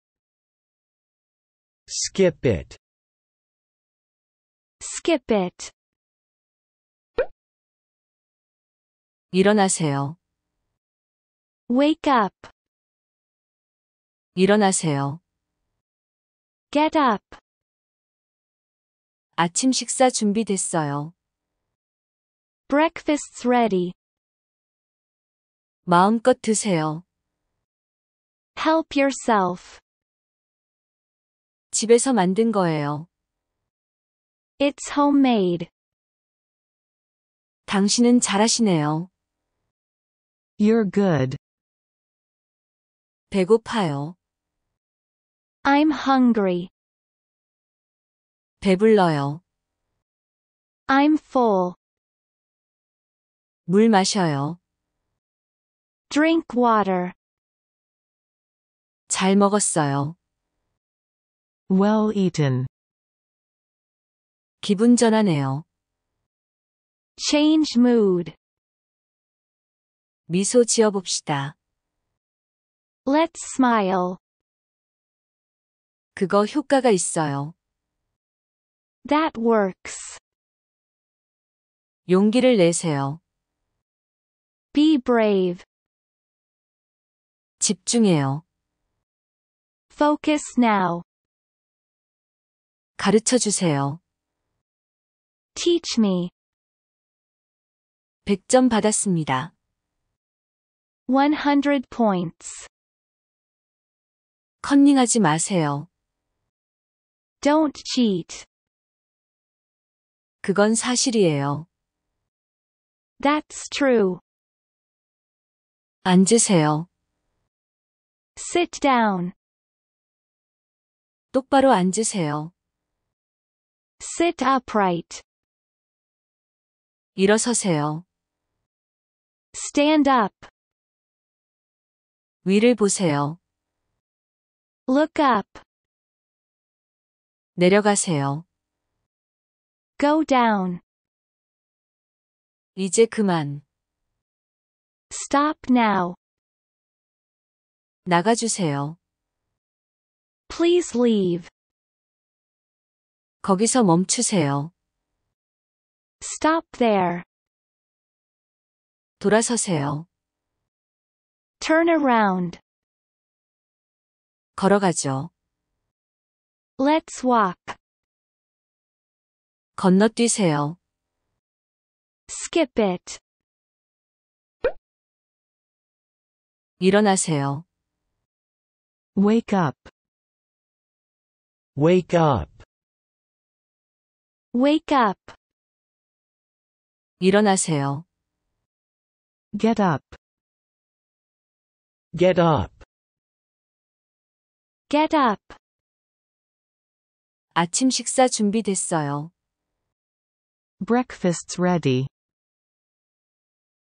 Skip it. Skip it. 일어나세요. Wake up. 일어나세요. Get up. 아침 식사 준비됐어요. Breakfast's ready. 마음껏 드세요. Help yourself. 집에서 만든 거예요. It's homemade. 당신은 잘하시네요. You're good. 배고파요. I'm hungry. 배불러요. I'm full. 물 마셔요. Drink water. 잘 먹었어요. Well eaten. 기분 전환해요. Change mood. 미소 지어봅시다. Let's smile. 그거 효과가 있어요. That works. 용기를 내세요. Be brave. 집중해요. Focus now. 가르쳐 주세요. Teach me. 백 점 받았습니다. one hundred points. 컨닝하지 마세요. Don't cheat. 그건 사실이에요. That's true. 앉으세요. Sit down. 똑바로 앉으세요. Sit upright. 일어서세요. Stand up. 위를 보세요. Look up. 내려가세요. Go down. 이제 그만. Stop now. 나가주세요. Please leave. 거기서 멈추세요. Stop there. 돌아서세요. Turn around. 걸어가죠. Let's walk. 건너뛰세요. Skip it. 일어나세요. Wake up. Wake up. Wake up. 일어나세요. Get up. Get up. Get up. 아침 식사 준비됐어요. Breakfast's ready.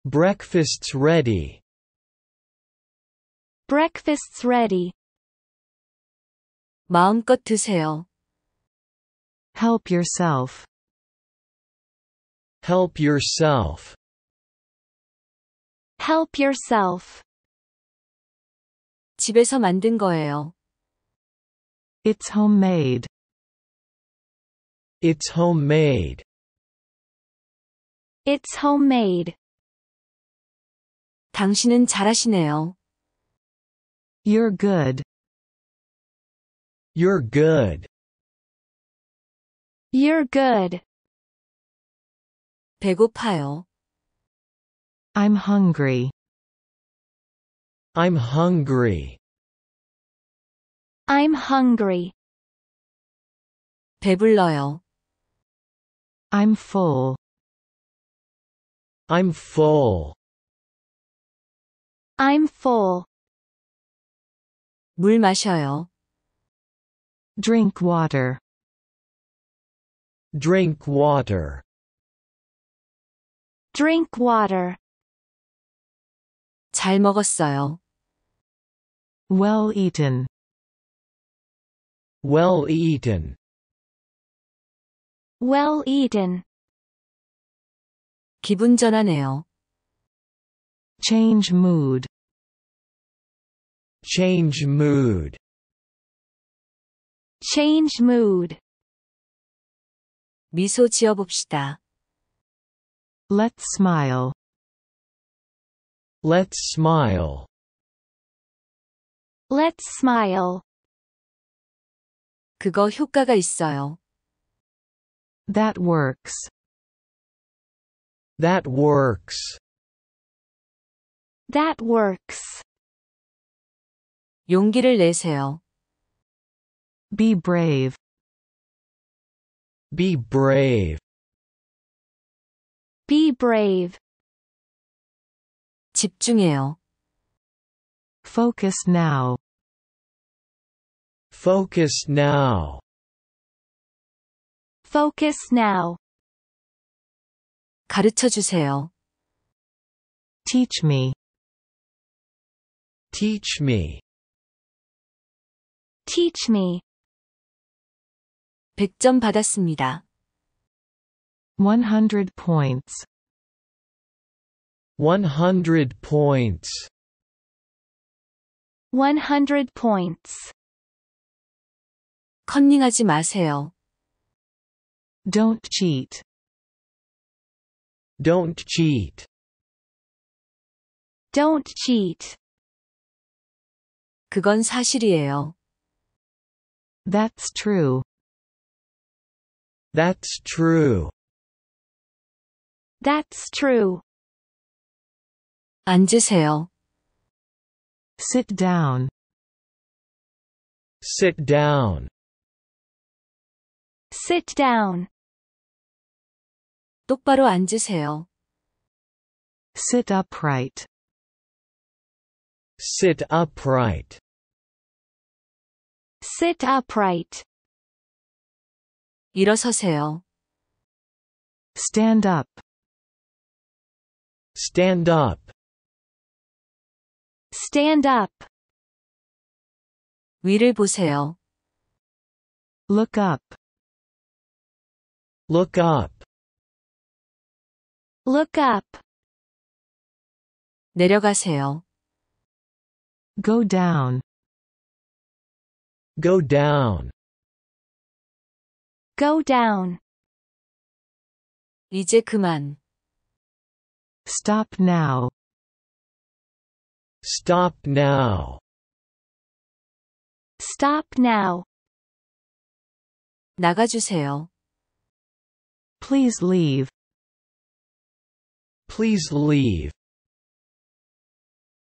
Breakfast's ready. Breakfast's ready. 마음껏 드세요. Help yourself. Help yourself. Help yourself. 집에서 만든 거예요. It's homemade. It's homemade. It's homemade. 당신은 잘하시네요. You're good. You're good. You're good. 배고파요. I'm hungry. I'm hungry. I'm hungry. 배불러요. I'm full. I'm full. I'm full. 물 마셔요. Drink water. Drink water. Drink water. 잘 먹었어요. Well eaten. Well eaten. Well eaten. 기분 전환해요. Change mood. Change mood. Change mood. 미소 지어봅시다. Let's smile. Let's smile. Let's smile. 그거 효과가 있어요. That works. That works. That works. 용기를 내세요. Be brave. Be brave. Be brave. 집중해요. Focus now. Focus now. Focus now. 가르쳐 주세요. Teach me. Teach me. Teach me. 백 점 받았습니다. one hundred points. one hundred points. one hundred points. 컨닝하지 마세요. Don't cheat. Don't cheat. Don't cheat. 그건 사실이에요. That's true. That's true. That's true. 앉으세요. Sit down. Sit down. Sit down. 똑바로 앉으세요. Sit upright. Sit upright. Sit upright. 일어서세요. Stand up. Stand up. Stand up. 위를 보세요. Look up. Look up. Look up. 내려가세요. Go down. Go down. Go down. 이제 그만. Stop now. Stop now. Stop now. 나가주세요. Please leave. Please leave.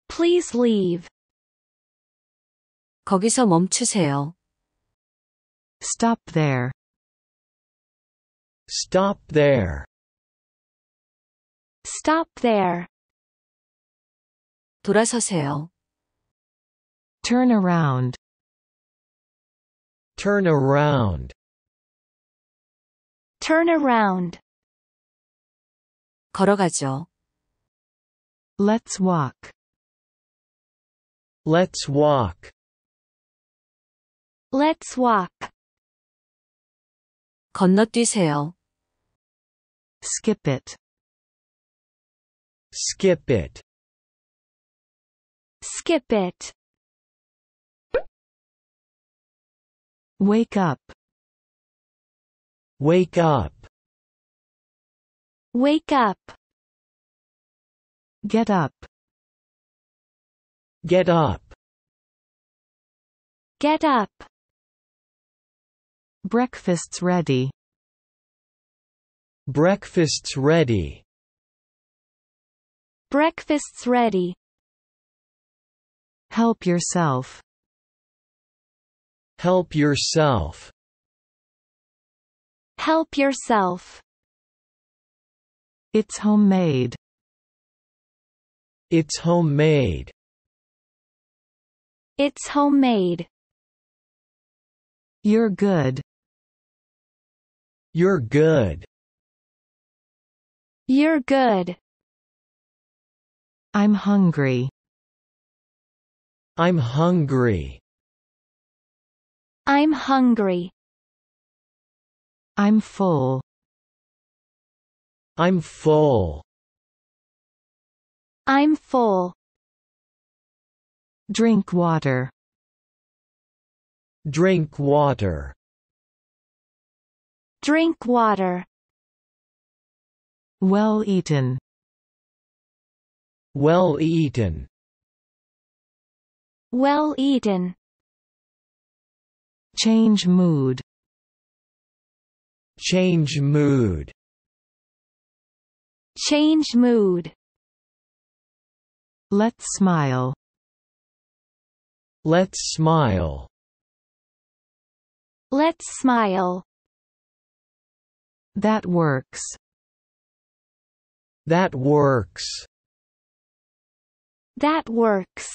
Please leave. 거기서 멈추세요. Stop there. Stop there. Stop there. 돌아서세요. Turn around. Turn around. Turn around. 걸어가죠. Let's walk. Let's walk. Let's walk. 건너뛰세요. Skip it. Skip it. Skip it. Wake up. Wake up. Wake up. Get up. Get up. Get up. Breakfast's ready. Breakfast's ready. Breakfast's ready. Help yourself. Help yourself. Help yourself. It's homemade. It's homemade. It's homemade. You're good. You're good. You're good. I'm hungry. I'm hungry. I'm hungry. I'm full. I'm full. I'm full. Drink water. Drink water. Drink water. Well eaten. Well eaten. Well eaten. Change mood. Change mood. Change mood. Let's smile. Let's smile. Let's smile. That works. That works. That works.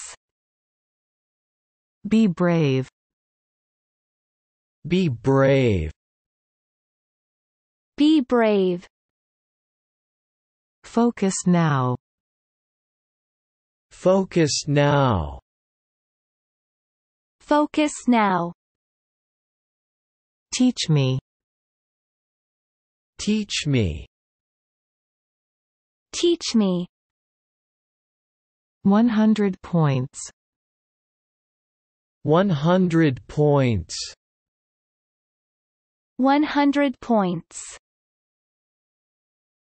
Be brave. Be brave. Be brave. Focus now. Focus now. Focus now. Teach me. Teach me. Teach me. one hundred points. one hundred points. one hundred points.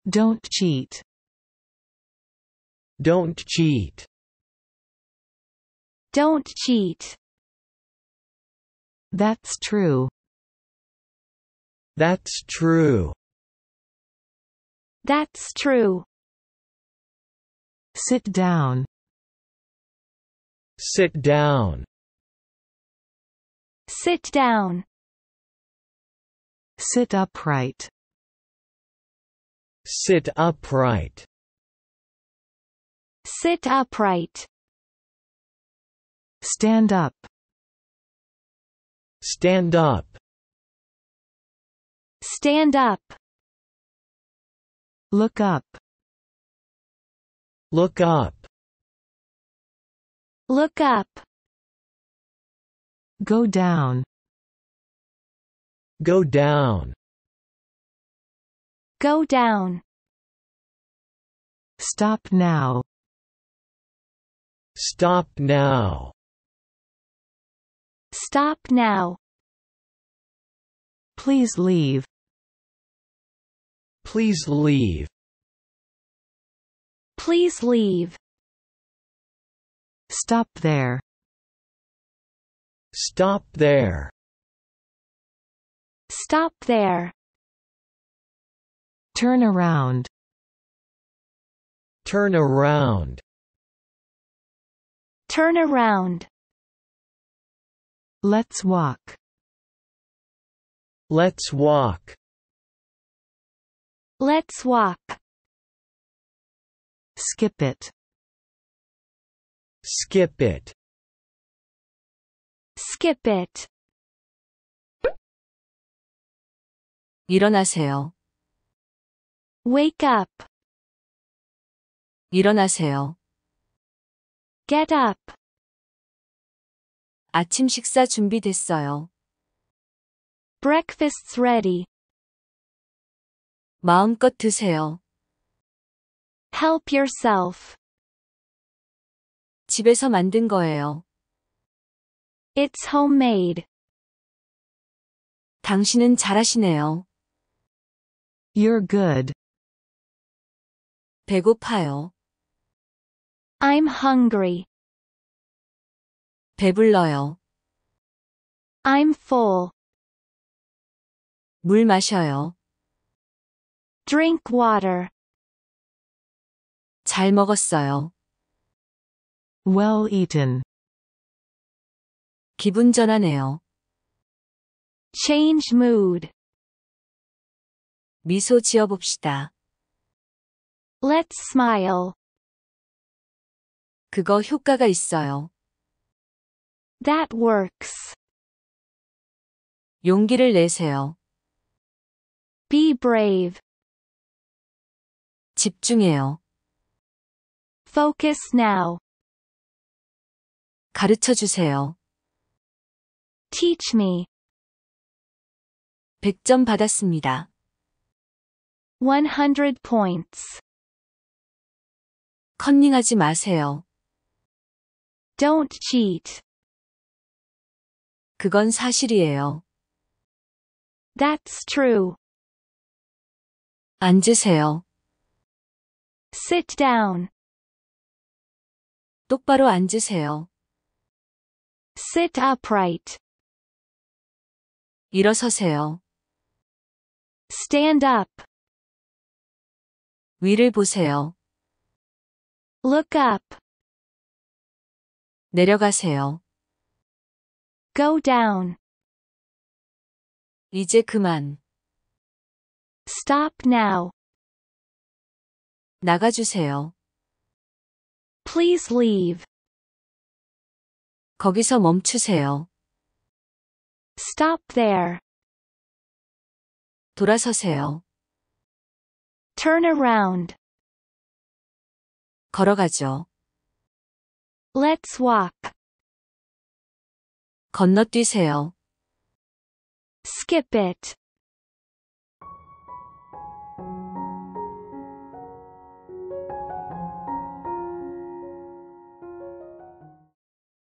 Don't cheat. Don't cheat. Don't cheat. That's true. That's true. That's true. Sit down. Sit down. Sit down. Sit upright. Sit upright. Sit upright. Stand up. Stand up. Stand up. Look up. Look up. Look up. Go down. Go down. Go down. Stop now. Stop now. Stop now. Please leave. Please leave. Please leave. Stop there. Stop there. Stop there. Turn around. Turn around. Turn around. Let's walk. Let's walk. Let's walk. Skip it. Skip it. Skip it. 일어나세요. Wake up. 일어나세요. Get up. 아침 식사 준비됐어요. Breakfast's ready. 마음껏 드세요. Help yourself. 집에서 만든 거예요. It's homemade. 당신은 잘하시네요. You're good. 배고파요. I'm hungry. 배불러요. I'm full. 물 마셔요. Drink water. 잘 먹었어요. Well eaten. 기분 전환해요. Change mood. 미소 지어봅시다. Let's smile. 그거 효과가 있어요. That works. 용기를 내세요. Be brave. 집중해요. Focus now. 가르쳐 주세요. Teach me. 백 점 받았습니다. one hundred points. 컨닝하지 마세요. Don't cheat. 그건 사실이에요. That's true. 앉으세요. Sit down. 똑바로 앉으세요. Sit upright. 일어서세요. Stand up. 위를 보세요. Look up. 내려가세요. Go down. 이제 그만. Stop now. 나가주세요. Please leave. 거기서 멈추세요. Stop there. 돌아서세요. Turn around. 걸어가죠. Let's walk. 건너뛰세요. Skip it.